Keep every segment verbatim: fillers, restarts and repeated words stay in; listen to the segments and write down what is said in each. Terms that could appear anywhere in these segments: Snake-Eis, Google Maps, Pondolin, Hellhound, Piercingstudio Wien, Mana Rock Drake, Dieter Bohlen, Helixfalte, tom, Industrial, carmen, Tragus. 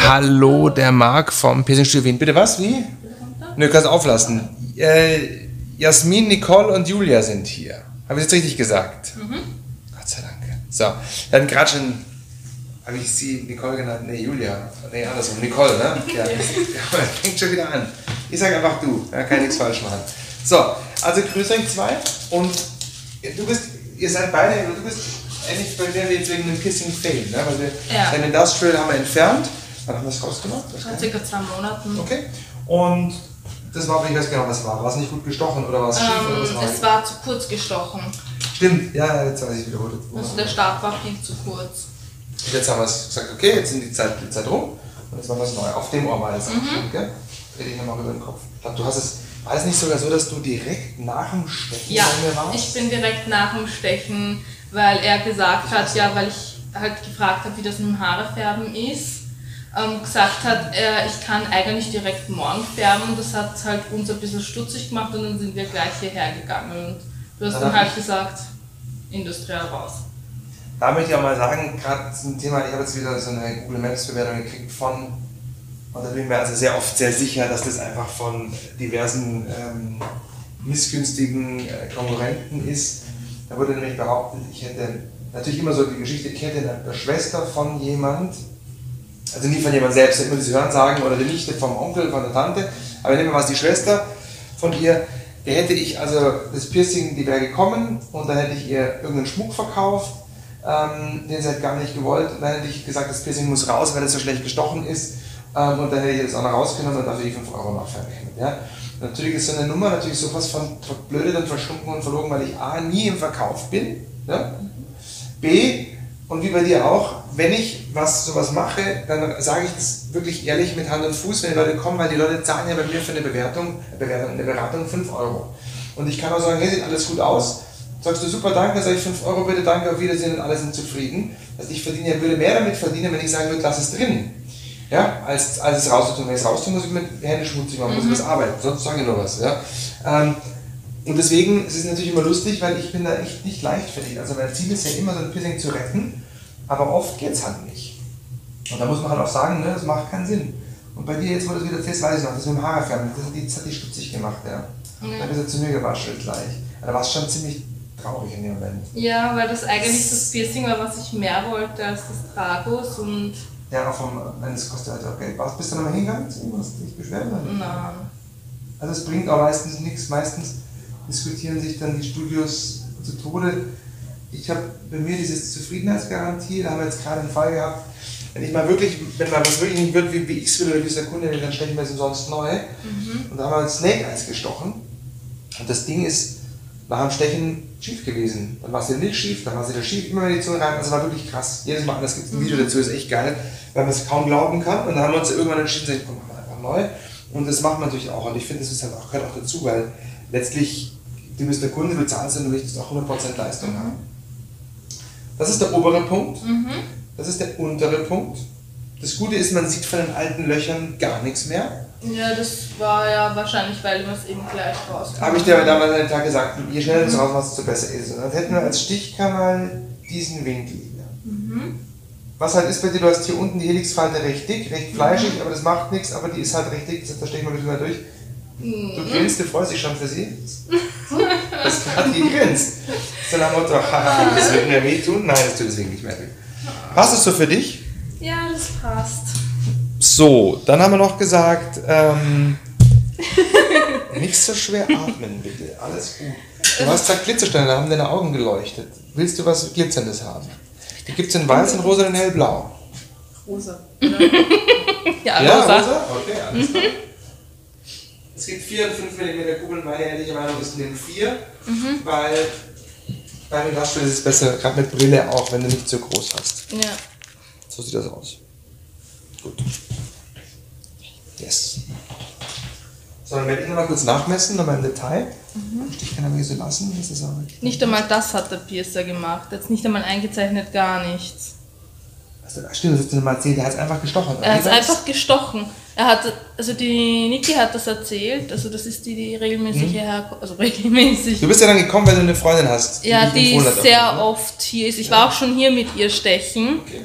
Hallo, der Marc vom Piercingstudio Wien. Bitte was? Wie? Nö, kannst auflassen. Äh, Jasmin, Nicole und Julia sind hier. Habe ich jetzt richtig gesagt? Mhm. Gott sei Dank. So, dann gerade schon, habe ich sie Nicole genannt? Ne, Julia. Ne, andersrum. Nicole, ne? Ja. Fängt schon wieder an. Ich sage einfach du. Da kann ich nichts falsch machen. So, also Grüßring zwei und du bist, ihr seid beide, du bist ähnlich bei der wir jetzt wegen dem Piercing fehlen, ne? Weil wir ja. Den Industrial haben wir entfernt. Wann haben wir das rausgemacht? Vor circa zwei Monaten. Okay. Und das war, ich weiß genau, was war. War es nicht gut gestochen oder war es ähm, schief? Oder was war es war zu kurz gestochen. Stimmt, ja, jetzt weiß ich wiederholt. Also der Stab war viel zu kurz. Und jetzt haben wir es gesagt, okay, jetzt sind die Zeit, die Zeit rum und jetzt machen wir es neu. Auf dem Ohr war es. Mhm. Gell? Dreh dich nochmal über den Kopf. Ich glaube, du hast es. War es nicht sogar so, dass du direkt nach dem Stechen ja, bei mir warst? Ja, ich bin direkt nach dem Stechen, weil er gesagt hat, ja, weil ich halt gefragt habe, wie das mit dem Haarefärben ist, ähm, gesagt hat, äh, ich kann eigentlich direkt morgen färben. Das hat halt uns ein bisschen stutzig gemacht und dann sind wir gleich hierher gegangen. Und du hast dann halt gesagt, industriell raus. Da möchte ich auch mal sagen, gerade zum Thema, ich habe jetzt wieder so eine Google Maps Bewertung gekriegt von, und da bin ich mir also sehr oft sehr sicher, dass das einfach von diversen ähm, missgünstigen äh, Konkurrenten ist. Da wurde nämlich behauptet, ich hätte, natürlich immer so die Geschichte, ich hätte eine Schwester von jemand, also nie von jemand selbst, immer diese Hörensagen, oder die Nichte vom Onkel, von der Tante, aber nehmen wir mal die Schwester von ihr, der hätte ich also das Piercing, die wäre gekommen und dann hätte ich ihr irgendeinen Schmuck verkauft, ähm, den sie halt gar nicht gewollt, und dann hätte ich gesagt, das Piercing muss raus, weil es so schlecht gestochen ist. Ähm, und dann hätte ich das auch noch rausgenommen und dann darf ich fünf Euro nachverrechnen. Ja? Natürlich ist so eine Nummer natürlich sowas von verblödet und verschunken und verlogen, weil ich A, nie im Verkauf bin, ja? B, und wie bei dir auch, wenn ich was, sowas mache, dann sage ich das wirklich ehrlich mit Hand und Fuß, wenn die Leute kommen, weil die Leute zahlen ja bei mir für eine Bewertung, Bewertung eine Beratung fünf Euro. Und ich kann auch sagen, hey, sieht alles gut aus, sagst du super, danke, sage ich fünf Euro bitte, danke, auf Wiedersehen und alle sind zufrieden. Also ich verdiene ja, würde mehr damit verdienen, wenn ich sagen würde, lass es drin. Ja, als, als es rauszutun. Wenn ich es rauszutun, muss ich mit Händen schmutzig machen, muss ich mhm. was arbeiten, sonst sage ich nur was. Ja? Ähm, und deswegen ist es natürlich immer lustig, weil ich bin da echt nicht leichtfertig. Also mein Ziel ist ja immer, so ein Piercing zu retten, aber oft geht es halt nicht. Und da muss man halt auch sagen, ne, das macht keinen Sinn. Und bei dir jetzt, wo du es wieder fest, weiß ich noch, das mit dem Haarefärben, das hat die, das hat die stutzig gemacht, ja. Mhm. Dann bist du zu mir gewaschelt gleich. Da war es schon ziemlich traurig in dem Moment. Ja, weil das eigentlich das Piercing war, was ich mehr wollte als das Tragus und... Ja, auch vom, nein, das kostet halt auch Geld. Bist du nochmal hingegangen? Hast du dich beschwert? Nein. Also es bringt auch meistens nichts. Meistens diskutieren sich dann die Studios zu Tode. Ich habe bei mir dieses Zufriedenheitsgarantie, da haben wir jetzt gerade einen Fall gehabt. Wenn ich mal wirklich, wenn mal was wirklich nicht wird, wie, wie ich es will oder wie es der Kunde will, dann stechen wir es umsonst neu. Mhm. Und da haben wir uns Snake-Eis gestochen. Und das Ding ist nach dem Stechen schief gewesen. Dann war es ja nicht schief, dann war es wieder schief, immer wieder die Zunge rein. Also war wirklich krass. Jedes Mal anders, gibt es ein Video dazu, ist echt geil, weil man es kaum glauben kann. Und dann haben wir uns irgendwann entschieden, komm, machen wir einfach neu. Und das macht man natürlich auch. Und ich finde, das ist halt auch, gehört auch dazu, weil letztlich, du bist der Kunde, du zahlst und du willst auch hundert Prozent Leistung mhm. haben. Das ist der obere Punkt. Mhm. Das ist der untere Punkt. Das Gute ist, man sieht von den alten Löchern gar nichts mehr. Ja, das war ja wahrscheinlich, weil wir es eben gleich rauskommen. Habe ich dir aber damals an den Tag gesagt, je schneller du es rausmachst, desto besser ist es. Und dann hätten wir als Stichkanal diesen Winkel hier. Mhm. Was halt ist bei dir, du hast hier unten die Helixfalte recht dick, recht fleischig, mhm. aber das macht nichts, aber die ist halt recht dick, da stechen wir ein bisschen mal durch. Mhm. Du grinst, du freust dich schon für sie. Das ist gerade die grinst. So nach dem Motto, haha, das wird mir weh tun. Nein, das tut deswegen nicht mehr weh. Passt es so für dich? Ja, das passt. So, dann haben wir noch gesagt, ähm, nicht so schwer atmen bitte, alles gut. Du hast gesagt Glitzersteine, da haben deine Augen geleuchtet. Willst du was Glitzerndes haben? Die gibt es in weiß, in rosa und in hellblau. Rosa. Ja, ja rosa. rosa? Okay, alles klar. Es gibt vier und fünf Millimeter Kugeln, meine ehrliche Meinung ist in den vier, mhm. weil bei den Glasspiel ist es besser, gerade mit Brille auch, wenn du nicht so groß hast. Ja. So sieht das aus. Gut. Yes. So, dann werde ich nochmal kurz nachmessen, nochmal im Detail. Mhm. Ich kann aber hier so lassen. Das ist aber nicht einmal das hat der Piercer gemacht. Jetzt nicht einmal eingezeichnet, gar nichts. Also, stimmt, das hast du mal erzählt. Der hat es einfach gestochen. Er hat es einfach gestochen. Er hat, also die Niki hat das erzählt. Also das ist die, die regelmäßig mhm. herkommt. Also regelmäßig. Du bist ja dann gekommen, weil du eine Freundin hast. Ja, die, die sehr oft hier ist. Ich ja. war auch schon hier mit ihr stechen. Okay.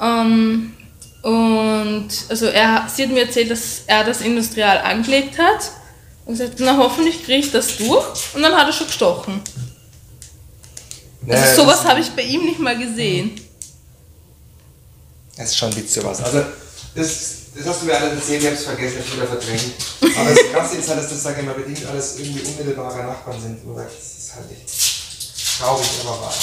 Ähm, Und also er, sie hat mir erzählt, dass er das Industrial angelegt hat und gesagt, na hoffentlich kriege ich das durch, und dann hat er schon gestochen. Naja, also sowas habe ich bei ihm nicht mal gesehen. Das ist schon witzig was. Also das, das hast du mir alles erzählt, ich habe es vergessen, ich habe es verdrängt. Aber das Krasse ist halt, dass das, sage ich mal, bedingt alles irgendwie unmittelbare Nachbarn sind. Und das ist halt echt traurig, aber wahr.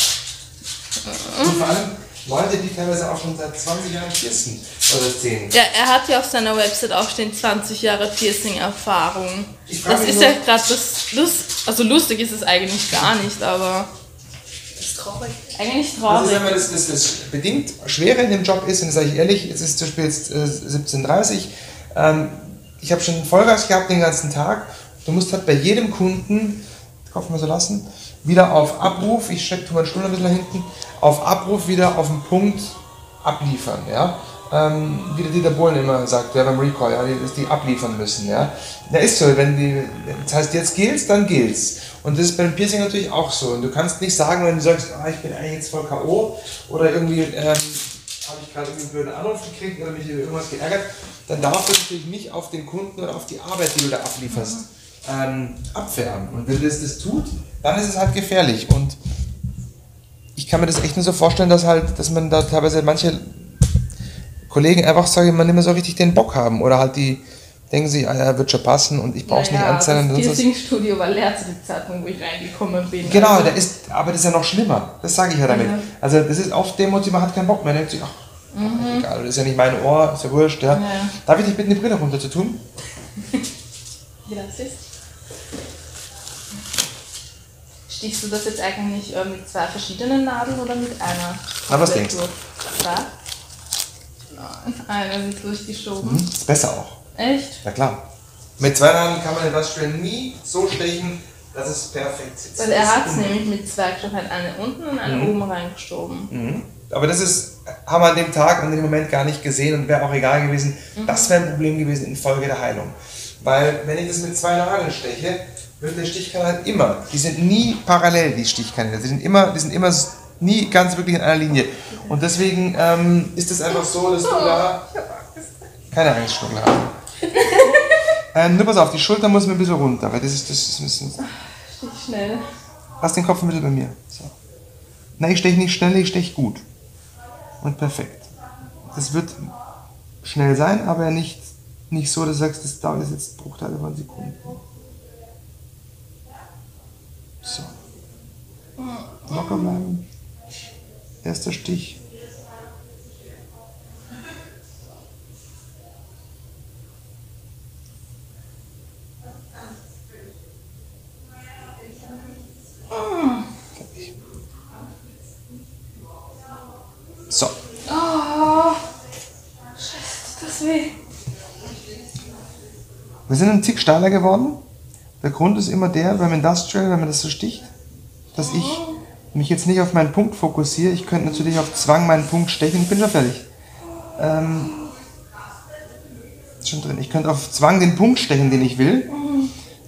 Mhm. Und vor allem Leute, die teilweise auch schon seit zwanzig Jahren piercen oder zehn. Ja, er hat ja auf seiner Website auch stehen zwanzig Jahre Piercing-Erfahrung. Das ist ja gerade das Lust, also lustig ist es eigentlich gar nicht, aber... Das ist traurig. Eigentlich traurig. Das ist aber das, das, das bedingt Schwere in dem Job ist, und das sage ich ehrlich, es ist zum Beispiel jetzt äh, siebzehn Uhr dreißig, ähm, ich habe schon Vollgas gehabt den ganzen Tag, du musst halt bei jedem Kunden, ich hoffe mal so lassen, wieder auf Abruf, ich stecke meinen Stuhl ein bisschen nach hinten, auf Abruf wieder auf den Punkt abliefern, ja. Ähm, wie der Dieter Bohlen immer sagt, ja, beim Recall, ja, dass die abliefern müssen, ja. Na, ist so, wenn die, das heißt, jetzt gilt's, dann gilt's. Und das ist beim Piercing natürlich auch so. Und du kannst nicht sagen, wenn du sagst, ah, ich bin eigentlich jetzt voll K O oder irgendwie ähm, habe ich gerade einen blöden Anruf gekriegt oder mich irgendwas geärgert, dann darfst du natürlich nicht auf den Kunden oder auf die Arbeit, die du da ablieferst, ähm, abfärben. Und wenn das das tut, dann ist es halt gefährlich. Und ich kann mir das echt nur so vorstellen, dass halt, dass man da teilweise manche Kollegen einfach, sage ich mal, nicht mehr so richtig den Bock haben. Oder halt die denken sich, ah ja, wird schon passen und ich brauche es naja, nicht anzeigen. Das Piercingstudio war leer zu dem Zeitpunkt, wo ich reingekommen bin. Genau, also. Da ist, aber das ist ja noch schlimmer. Das sage ich ja damit. Mhm. Also das ist oft demotiviert, man hat keinen Bock mehr. Man denkt sich, ach, mhm. egal, das ist ja nicht mein Ohr, ist ja wurscht. Ja. Ja. Darf ich dich bitten, die Brille runter zu tun? Ja, siehst du. Stichst du das jetzt eigentlich äh, mit zwei verschiedenen Nadeln oder mit einer? Na, was denkst du? Zwei? Nein, eine wird durchgeschoben. Mhm, ist besser auch. Echt? Ja klar. Mit zwei Nadeln kann man den Industrial nie so stechen, dass es perfekt sitzt. Weil er hat es nämlich mit zwei geschoben, hat eine unten und eine mhm. oben reingeschoben. Mhm. Aber das ist, haben wir an dem Tag und dem Moment gar nicht gesehen und wäre auch egal gewesen. Mhm. Das wäre ein Problem gewesen infolge der Heilung. Weil wenn ich das mit zwei Nadeln steche, wird der Stichkern halt immer, die sind nie parallel, die Stichkanäle, die sind immer, die sind immer nie ganz wirklich in einer Linie. Und deswegen ähm, ist es einfach so, dass du da keine Angst vor haben. ähm, nur pass auf, die Schulter muss mir ein bisschen runter, weil das ist, das ist ein bisschen... Stich schnell. Lass den Kopf ein bisschen bei mir. So. Nein, ich steche nicht schnell, ich steche gut. Und perfekt. Das wird schnell sein, aber nicht, nicht so, dass du sagst, das dauert jetzt Bruchteile von Sekunden. So, locker bleiben, erster Stich. So. Oh, scheiße, das weh. Wir sind ein Tick steiler geworden. Der Grund ist immer der, beim Industrial, wenn man das so sticht, dass ich mich jetzt nicht auf meinen Punkt fokussiere. Ich könnte natürlich auf Zwang meinen Punkt stechen und bin schon fertig. Ähm, ist schon drin. Ich könnte auf Zwang den Punkt stechen, den ich will.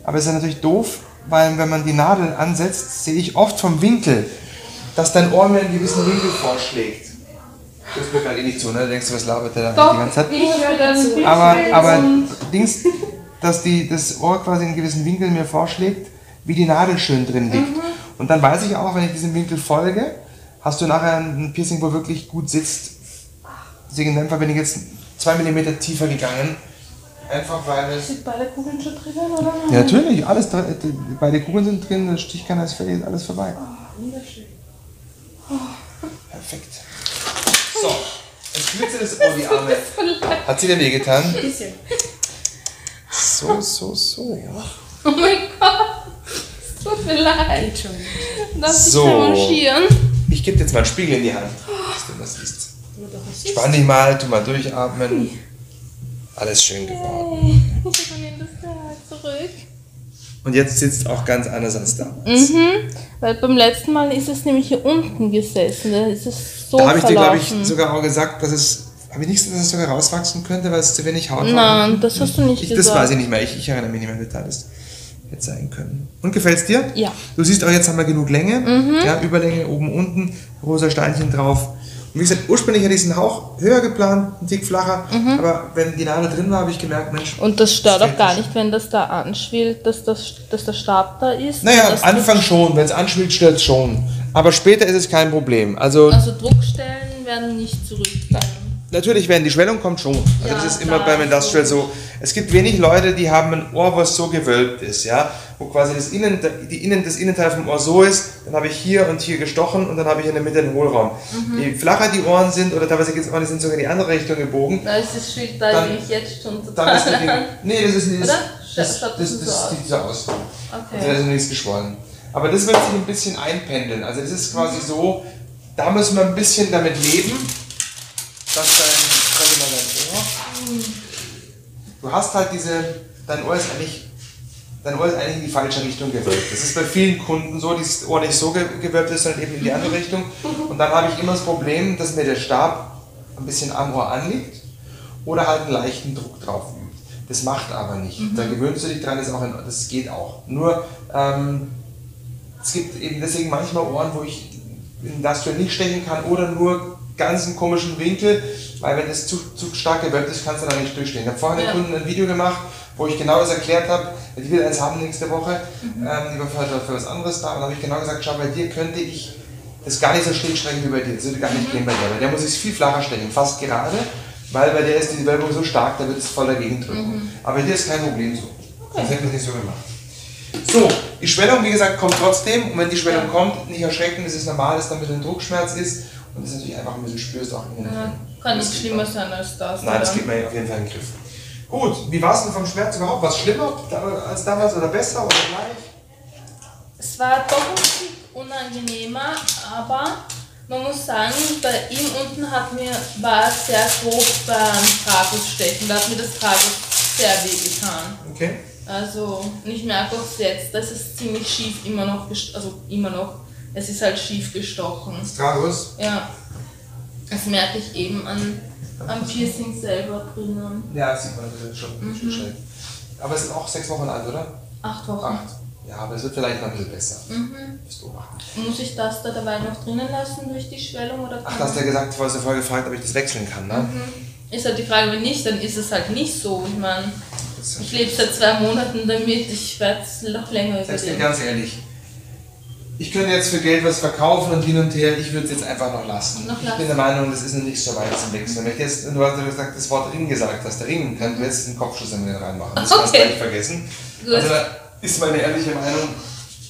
Aber es ist ja natürlich doof, weil wenn man die Nadel ansetzt, sehe ich oft vom Winkel, dass dein Ohr mir einen gewissen Winkel vorschlägt. Das guckt halt eh nicht zu, ne? Da denkst du, was labert der da die ganze Zeit? Ich aber, aber Dings... dass die, das Ohr quasi in gewissen Winkeln mir vorschlägt, wie die Nadel schön drin liegt. Mhm. Und dann weiß ich auch, wenn ich diesem Winkel folge, hast du nachher ein Piercing, wo wirklich gut sitzt. Deswegen in dem Fall bin ich jetzt zwei Millimeter tiefer gegangen. Einfach weil es... Sind beide Kugeln schon drin, oder? Ja, natürlich, alles drin. Beide Kugeln sind drin, der Stichkern ist fertig, ist alles vorbei. Oh, wunderschön. Oh. Perfekt. So, jetzt schmilzt das Ohr, die Arme. Hat sie dir wehgetan? Ein bisschen. So, so, so. Oh mein Gott, es tut mir leid. Lass dich so revanchieren. Ich gebe dir jetzt mal einen Spiegel in die Hand, dass du das siehst. Spann dich mal, tu mal durchatmen. Alles schön geworden. Hey, ich nehme das da zurück. Und jetzt sitzt auch ganz anders als damals. Mhm, weil beim letzten Mal ist es nämlich hier unten gesessen. Da ist es so verlaufen. Da habe ich dir, glaube ich, sogar auch gesagt, dass es... Habe ich nichts, dass es sogar rauswachsen könnte, weil es zu wenig Haut war? Nein, das hast du nicht ich, gesagt. Das weiß ich nicht mehr. Ich, ich erinnere mich nicht mehr, wie das hätte sein können. Und gefällt es dir? Ja. Du siehst auch, jetzt haben wir genug Länge. Mhm. Ja, Überlänge oben, unten, rosa Steinchen drauf. Wie gesagt, ursprünglich hätte ich es einen Hauch höher geplant, einen Tick flacher, mhm. aber wenn die Nadel drin war, habe ich gemerkt, Mensch... Und das stört das auch gar nicht, wenn das da anschwillt, dass, das, dass der Stab da ist? Naja, am Anfang schon, wenn es anschwillt, stört es schon. Aber später ist es kein Problem. Also, also Druckstellen werden nicht zurückgehen. Natürlich werden, die Schwellung kommt schon. Also ja, das ist immer beim Industrial so. so. Es gibt wenig Leute, die haben ein Ohr, was so gewölbt ist, ja, wo quasi das, Innen, die Innen, das Innenteil vom Ohr so ist, dann habe ich hier und hier gestochen und dann habe ich in der Mitte den Hohlraum. Mhm. Je flacher die Ohren sind, oder teilweise geht es auch, die sind sogar in die andere Richtung gebogen. Da ist das Schild da, dann, bin ich jetzt schon total ist Ding, nee, das ist nicht. Das, das, das, das sieht so aus. Okay. Also da ist nichts geschwollen. Aber das wird sich ein bisschen einpendeln. Also das ist quasi so, da müssen wir ein bisschen damit leben, dass dein, dein Ohr, du hast halt diese, dein Ohr ist eigentlich, dein Ohr ist eigentlich in die falsche Richtung gewölbt. Das ist bei vielen Kunden so, dass das Ohr nicht so gewölbt ist, sondern eben in die andere Richtung. Und dann habe ich immer das Problem, dass mir der Stab ein bisschen am Ohr anliegt oder halt einen leichten Druck drauf übt. Das macht aber nicht. Mhm. Da gewöhnst du dich dran, das, auch in, das geht auch. Nur, ähm, es gibt eben deswegen manchmal Ohren, wo ich in Industrial nicht stechen kann oder nur ganz einen komischen Winkel, weil wenn das zu, zu stark gewölbt ist, kannst du da nicht durchstehen. Ich habe vorhin ja. den Kunden ein Video gemacht, wo ich genau das erklärt habe, die will eins haben nächste Woche, mhm. ähm, die war für, für was anderes da, und habe ich genau gesagt, schau, bei dir könnte ich das gar nicht so schräg strecken wie bei dir, das würde gar nicht mhm. gehen bei dir, bei der muss ich es viel flacher stechen, fast gerade, weil bei der ist die Wölbung so stark, da wird es voll dagegen drücken. Mhm. Aber bei dir ist kein Problem so, okay. Das hätte ich nicht so gemacht. So, die Schwellung, wie gesagt, kommt trotzdem, und wenn die Schwellung ja. kommt, nicht erschrecken, das ist normal, dass da ein bisschen Druckschmerz ist. Und das ist natürlich einfach ein bisschen spürst auch in den ja, kann nichts schlimmer sein als das. Nein, das gibt mir auf jeden Fall einen Griff. Gut, wie war es denn vom Schmerz überhaupt? War es schlimmer als damals oder besser oder gleich? Es war doch ein bisschen unangenehmer, aber man muss sagen, bei ihm unten hat mir, war es sehr grob beim Tragus-Stechen. Da hat mir das Tragus sehr weh getan. Okay. Also, und ich merke auch jetzt, dass es ziemlich schief immer noch, also immer noch. Es ist halt schief gestochen. Das Tragus? Ja. Das merke ich eben an, am Piercing selber drinnen. Ja, das sieht man das schon mhm. schön. Aber es sind auch sechs Wochen alt, oder? Acht Wochen. Acht. Ja, aber es wird vielleicht noch ein bisschen besser. Mhm. Bist du wach. Muss ich das da dabei noch drinnen lassen durch die Schwellung? Oder Ach, du hast ja gesagt, du hast ja vorher gefragt, ob ich das wechseln kann, ne? Mhm. Ist halt die Frage, wenn nicht, dann ist es halt nicht so. Ich meine, ja ich lebe seit zwei Monaten damit, ich werde es noch länger überleben. Sagst du ganz ehrlich. Ich könnte jetzt für Geld was verkaufen und hin und her, ich würde es jetzt einfach noch lassen. noch lassen. Ich bin der Meinung, das ist noch nicht so weit zum Wechseln. Wenn ich jetzt, du hast ja gesagt, das Wort Ring gesagt hast, der Ring, kannst du jetzt einen Kopfschuss in den reinmachen. Das okay. kannst du nicht vergessen. Gut. Also da ist meine ehrliche Meinung,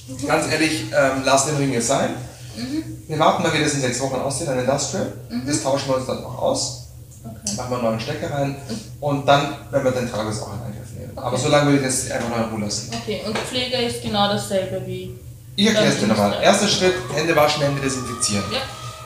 mhm. ganz ehrlich, ähm, lass den Ring jetzt sein. Mhm. Wir warten mal, wie das in sechs Wochen aussieht, ein Industrial. Mhm. Das tauschen wir uns dann noch aus. Okay. Machen wir einen neuen Stecker rein und dann werden wir den Tragus auch in Angriff nehmen. Okay. Aber so lange würde ich das einfach noch in Ruhe lassen. Okay, und Pflege ist genau dasselbe wie... Ich erkläre es dir nochmal. Erster Schritt, Hände waschen, Hände desinfizieren. Ja.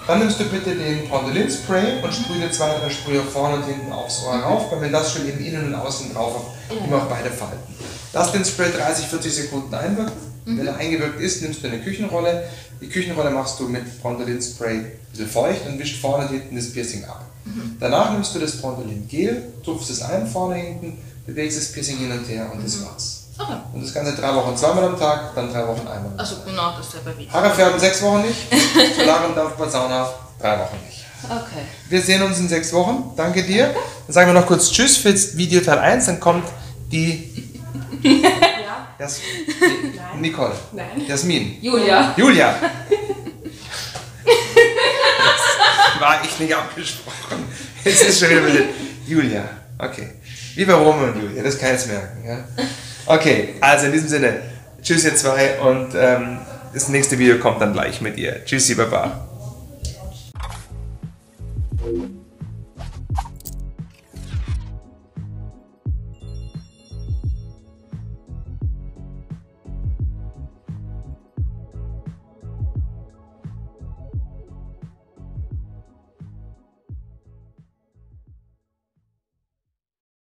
Dann nimmst du bitte den Pondolin-Spray und sprühe mhm. zwei, drei Sprühe vorne und hinten aufs Ohr rauf, weil wir das schon eben innen und außen drauf haben, immer auf beide Falten. Lass den Spray dreißig, vierzig Sekunden einwirken. Mhm. Wenn er eingewirkt ist, nimmst du eine Küchenrolle. Die Küchenrolle machst du mit Pondolin-Spray ein bisschen feucht und wischt vorne und hinten das Piercing ab. Mhm. Danach nimmst du das Pondolin-Gel, tupfst es ein, vorne, hinten, bewegst das Piercing hin und her und mhm. das war's. Okay. Und das Ganze drei Wochen zweimal am Tag, dann drei Wochen einmal. Also genau, das ist ja bei mir. Haare färben sechs Wochen nicht, Solariumdampf bei Sauna drei Wochen nicht. Okay. Wir sehen uns in sechs Wochen, danke dir. Okay. Dann sagen wir noch kurz Tschüss für das Video Teil eins, dann kommt die... Ja. Das, Nein. Nicole. Nein. Jasmin. Julia. Julia. Das war ich nicht abgesprochen. Jetzt ist schon wieder mit Julia. Okay. Wie bei Rome und Julia, das kann ich jetzt merken. Ja? Okay, also in diesem Sinne, tschüss ihr zwei und ähm, das nächste Video kommt dann gleich mit ihr. Tschüssi, Baba.